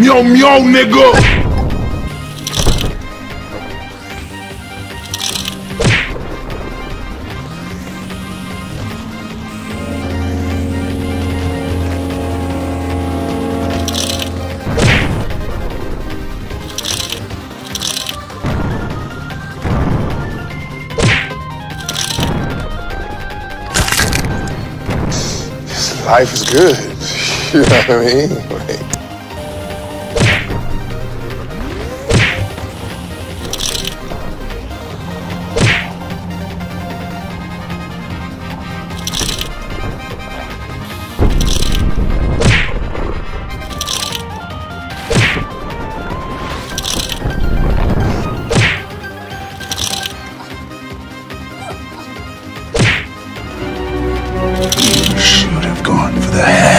Meow meow, nigga. Life is good, you know what I mean? Should have gone for the head.